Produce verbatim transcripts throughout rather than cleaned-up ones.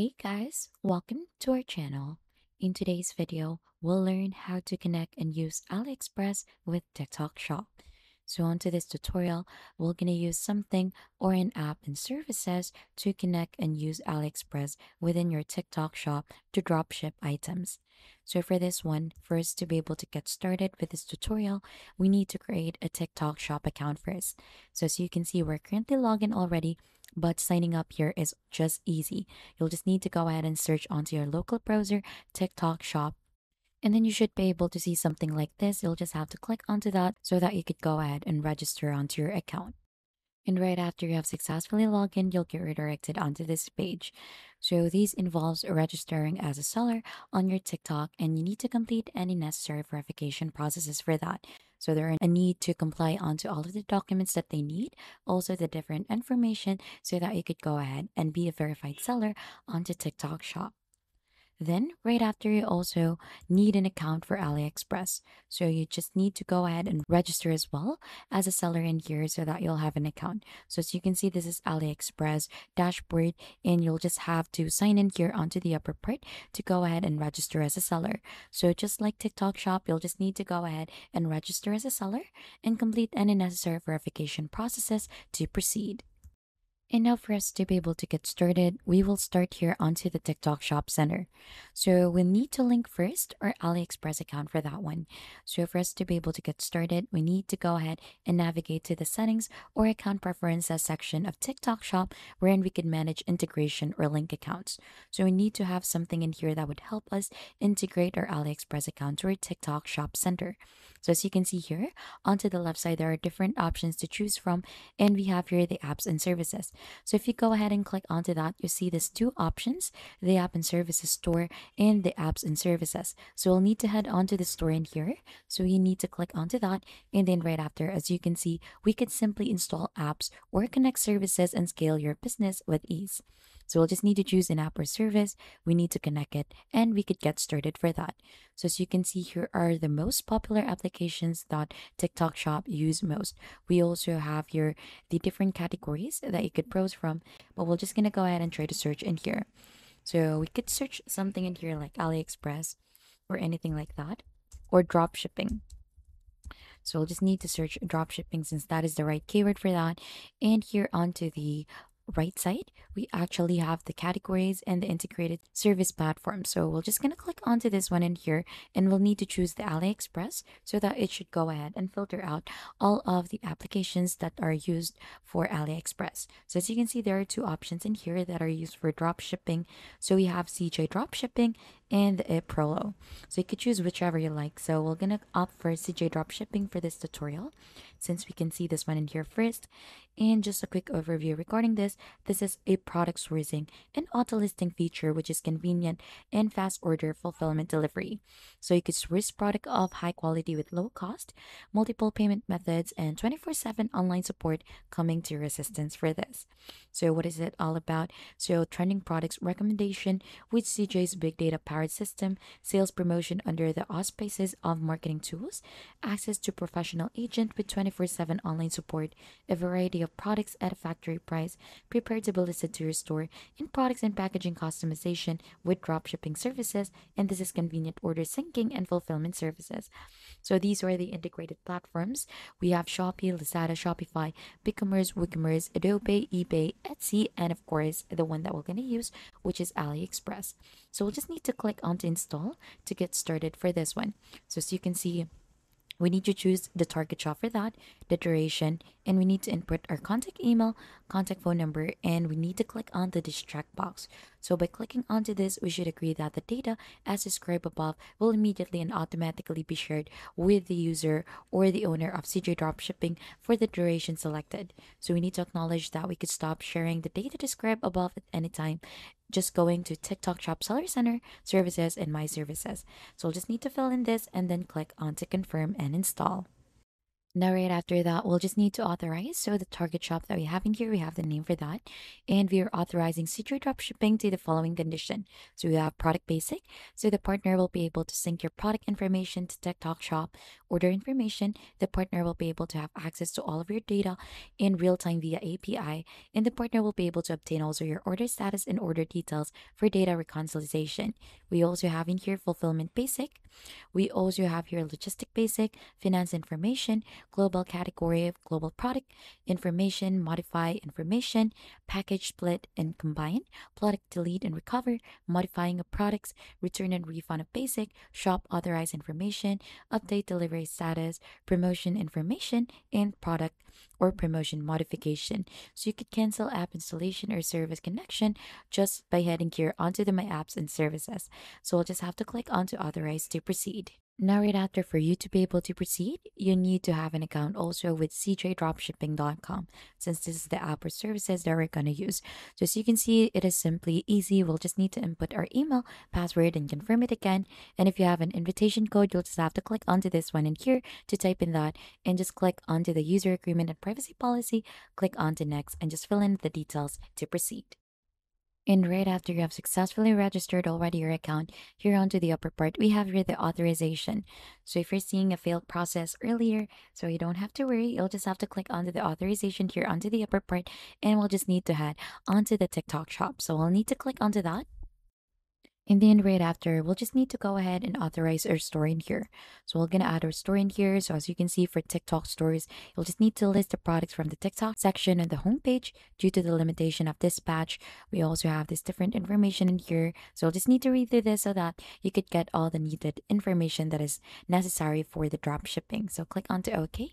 Hey guys, welcome to our channel. In today's video, we'll learn how to connect and use AliExpress with TikTok Shop. So onto this tutorial, we're gonna use something or an app and services to connect and use AliExpress within your TikTok Shop to dropship items. So for this one, first to be able to get started with this tutorial, we need to create a TikTok Shop account first. So as you can see, we're currently logged in already, but signing up here is just easy. You'll just need to go ahead and search onto your local browser, TikTok Shop, and then you should be able to see something like this. You'll just have to click onto that so that you could go ahead and register onto your account. And right after you have successfully logged in, you'll get redirected onto this page. So these involves registering as a seller on your TikTok, and you need to complete any necessary verification processes for that. So there is a need to comply onto all of the documents that they need, also the different information so that you could go ahead and be a verified seller onto TikTok Shop. Then right after, you also need an account for AliExpress. So you just need to go ahead and register as well as a seller in here so that you'll have an account. So as you can see, this is AliExpress dashboard, and you'll just have to sign in here onto the upper part to go ahead and register as a seller. So just like TikTok Shop, you'll just need to go ahead and register as a seller and complete any necessary verification processes to proceed. And now for us to be able to get started, we will start here onto the TikTok Shop Center. So we'll need to link first our AliExpress account for that one. So for us to be able to get started, we need to go ahead and navigate to the settings or account preferences section of TikTok Shop, wherein we can manage integration or link accounts. So we need to have something in here that would help us integrate our AliExpress account to our TikTok Shop Center. So as you can see here, onto the left side, there are different options to choose from, and we have here the apps and services. So if you go ahead and click onto that, you see these two options, the app and services store and the apps and services. So we'll need to head onto the store in here. So you need to click onto that, and then right after, as you can see, we could simply install apps or connect services and scale your business with ease. So we'll just need to choose an app or service. We need to connect it, and we could get started for that. So as you can see, here are the most popular applications that TikTok Shop use most. We also have here the different categories that you could browse from, but we're just gonna go ahead and try to search in here. So we could search something in here like AliExpress or anything like that, or drop shipping. So we'll just need to search drop shipping since that is the right keyword for that. And here onto the right side, we actually have the categories and the integrated service platform. So we're just going to click onto this one in here, and we'll need to choose the AliExpress so that it should go ahead and filter out all of the applications that are used for AliExpress. So as you can see, there are two options in here that are used for drop shipping. So we have C J Dropshipping and the Prolo. So you could choose whichever you like. So we're going to opt for C J Dropshipping for this tutorial since we can see this one in here first. And just a quick overview regarding this, this is a product sourcing and auto-listing feature which is convenient and fast order fulfillment delivery. So you could source product of high quality with low cost, multiple payment methods, and twenty-four seven online support coming to your assistance for this. So what is it all about? So trending products recommendation with C J's big data powered system, sales promotion under the auspices of marketing tools, access to professional agent with twenty-four seven online support, a variety of products at a factory price, prepared to be listed to your store, in products and packaging customization with dropshipping services, and this is convenient order syncing and fulfillment services. So these are the integrated platforms. We have Shopee, Lazada, Shopify, BigCommerce, WooCommerce, Adobe, eBay, Etsy, and of course the one that we're going to use, which is AliExpress. So we'll just need to click on to install to get started for this one. So as you can see, we need to choose the target shop for that, the duration, and we need to input our contact email, contact phone number, and we need to click on the distract box. So by clicking onto this, we should agree that the data as described above will immediately and automatically be shared with the user or the owner of C J Dropshipping for the duration selected. So we need to acknowledge that we could stop sharing the data described above at any time, just going to TikTok Shop Seller Center, Services, and My Services. So we'll just need to fill in this and then click on to confirm and install. Now, right after that, we'll just need to authorize. So the target shop that we have in here, we have the name for that. And we are authorizing C J Dropshipping to the following condition. So we have product basic. So the partner will be able to sync your product information to TikTok Shop order information. The partner will be able to have access to all of your data in real time via A P I. And the partner will be able to obtain also your order status and order details for data reconciliation. We also have in here fulfillment basic. We also have here logistic basic, finance information, global category of global product information, modify information, package split and combine, product delete and recover, modifying of products, return and refund of basic, shop authorized information, update delivery status, promotion information, and product or promotion modification. So you could cancel app installation or service connection just by heading here onto the My Apps and Services. So we'll just have to click on to authorize to proceed. Now, right after, for you to be able to proceed, you need to have an account also with C J dropshipping dot com, since this is the app or services that we're going to use. So as you can see, it is simply easy. We'll just need to input our email, password, and confirm it again. And if you have an invitation code, you'll just have to click onto this one in here to type in that, and just click onto the user agreement and privacy policy, click onto next, and just fill in the details to proceed. And right after you have successfully registered already your account, here onto the upper part, we have here the authorization. So if you're seeing a failed process earlier, so you don't have to worry, you'll just have to click onto the authorization here onto the upper part, and we'll just need to head onto the TikTok shop. So we'll need to click onto that. And then right after, we'll just need to go ahead and authorize our store in here. So we're going to add our store in here. So as you can see, for TikTok stores, you'll just need to list the products from the TikTok section on the homepage. Due to the limitation of this batch, we also have this different information in here. So you'll just need to read through this so that you could get all the needed information that is necessary for the drop shipping. So click on to OK.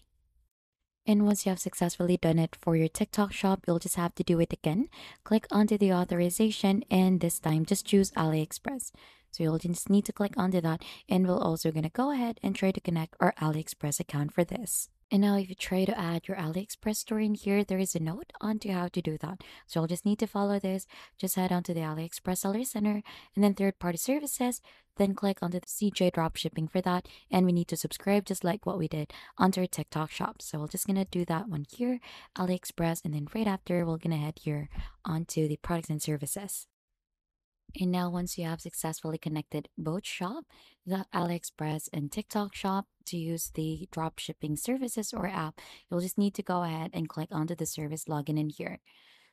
And once you have successfully done it for your TikTok shop, you'll just have to do it again. Click onto the authorization, and this time just choose AliExpress. So you'll just need to click onto that, and we're also going to go ahead and try to connect our AliExpress account for this. And now if you try to add your AliExpress store in here, there is a note on to how to do that. So you'll just need to follow this. Just head onto the AliExpress Seller Center, and then third-party services. Then click onto the C J Dropshipping for that. And we need to subscribe just like what we did onto our TikTok shop. So we're just going to do that one here, AliExpress. And then right after, we're going to head here onto the products and services. And now once you have successfully connected both shop, the AliExpress and TikTok shop, to use the dropshipping services or app, you'll just need to go ahead and click onto the service login in here.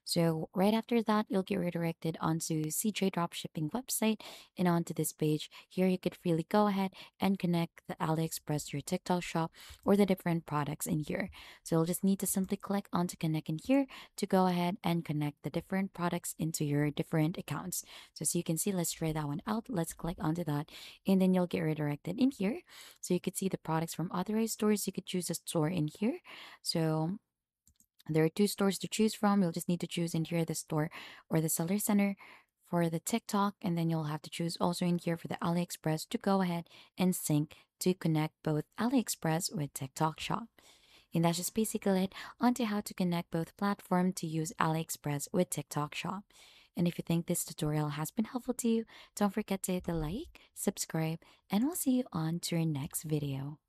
So right after that, you'll get redirected onto C J Dropshipping website, and onto this page here, you could freely go ahead and connect the AliExpress to your TikTok shop or the different products in here. So you'll just need to simply click on to connect in here to go ahead and connect the different products into your different accounts. So as you can see, let's try that one out. Let's click onto that, and then you'll get redirected in here. So you could see the products from authorized stores. You could choose a store in here. So there are two stores to choose from. You'll just need to choose in here the store or the seller center for the TikTok, and then you'll have to choose also in here for the AliExpress to go ahead and sync to connect both AliExpress with TikTok shop. And that's just basically it onto how to connect both platforms to use AliExpress with TikTok shop. And if you think this tutorial has been helpful to you, don't forget to hit the like, subscribe, and we'll see you on to your next video.